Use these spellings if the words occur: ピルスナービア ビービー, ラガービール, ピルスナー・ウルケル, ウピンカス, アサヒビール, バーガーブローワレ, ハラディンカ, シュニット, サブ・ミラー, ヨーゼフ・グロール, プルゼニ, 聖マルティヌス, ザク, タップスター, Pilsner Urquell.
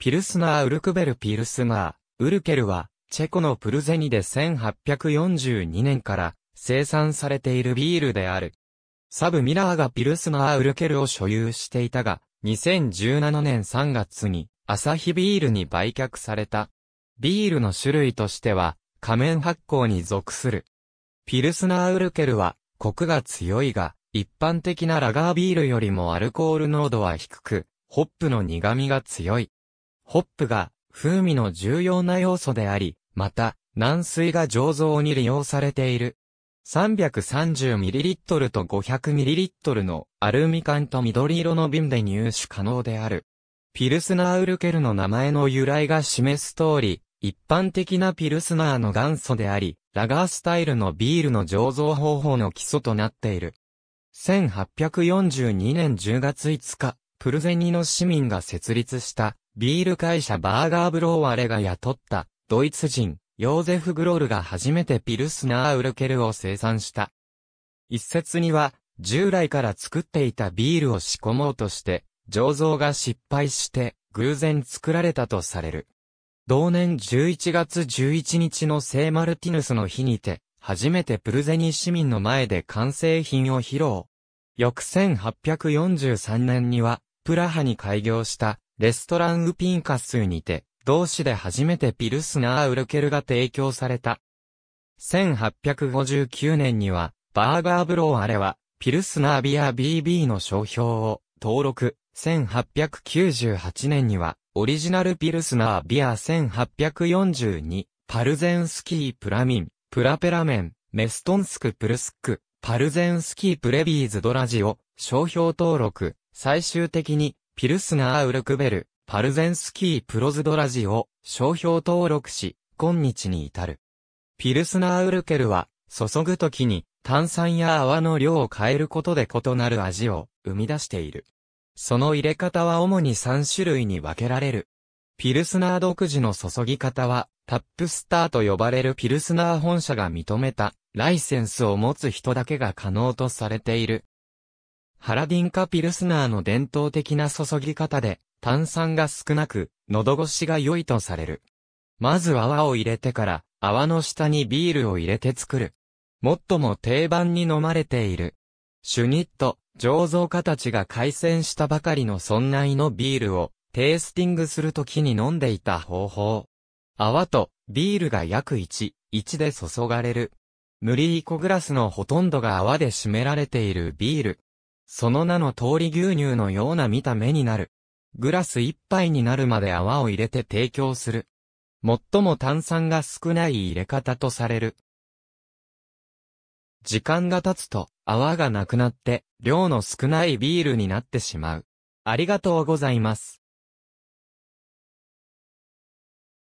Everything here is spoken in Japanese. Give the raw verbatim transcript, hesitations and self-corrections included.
ピルスナー・ウルクベル・ピルスナー・ウルケルは、チェコのプルゼニでせんはっぴゃくよんじゅうにねんから生産されているビールである。サブ・ミラーがピルスナー・ウルケルを所有していたが、にせんじゅうななねんさんがつにアサヒビールに売却された。ビールの種類としては、仮面発酵に属する。ピルスナー・ウルケルは、コクが強いが、一般的なラガービールよりもアルコール濃度は低く、ホップの苦味が強い。ホップが風味の重要な要素であり、また、軟水が醸造に利用されている。さんびゃくさんじゅうミリリットル と ごひゃくミリリットル のアルミ缶と緑色の瓶で入手可能である。ピルスナー・ウルケルの名前の由来が示す通り、一般的なピルスナーの元祖であり、ラガースタイルのビールの醸造方法の基礎となっている。せんはっぴゃくよんじゅうにねんじゅうがついつか、プルゼニの市民が設立したビール会社バーガーブローワレが雇ったドイツ人ヨーゼフ・グロールが初めてピルスナー・ウルケルを生産した。一説には従来から作っていたビールを仕込もうとして醸造が失敗して偶然作られたとされる。同年じゅういちがつじゅういちにちの聖マルティヌスの日にて、初めてプルゼニ市民の前で完成品を披露。翌せんはっぴゃくよんじゅうさんねんには、プラハに開業したレストランウピンカスにて、同市で初めてピルスナー・ウルケルが提供された。せんはっぴゃくごじゅうきゅうねんには、バーガーブローアレは、ピルスナービア ビービー の商標を登録。せんはっぴゃくきゅうじゅうはちねんには、オリジナルピルスナービアせんはっぴゃくよんじゅうに、パルゼンスキープラミン、プラペラメン、メストンスクプルスク、パルゼンスキープレビーズドラジオ、商標登録、最終的に、ピルスナーウルクベル、パルゼンスキープロズドラジオ、商標登録し、今日に至る。ピルスナーウルケルは、注ぐときに、炭酸や泡の量を変えることで異なる味を生み出している。その入れ方は主にさんしゅるいに分けられる。ピルスナー独自の注ぎ方は、タップスターと呼ばれるピルスナー本社が認めた、ライセンスを持つ人だけが可能とされている。ハラディンカピルスナーの伝統的な注ぎ方で、炭酸が少なく、喉越しが良いとされる。まず泡を入れてから、泡の下にビールを入れて作る。最も定番に飲まれている。シュニット。醸造家たちが開戦したばかりの村内のビールをテイスティングするときに飲んでいた方法。泡とビールが約いち対いちで注がれる。塗りいちグラスのほとんどが泡で占められているビール。その名の通り牛乳のような見た目になる。グラスいっぱいになるまで泡を入れて提供する。最も炭酸が少ない入れ方とされる。時間が経つと泡がなくなって量の少ないビールになってしまう。ありがとうございます。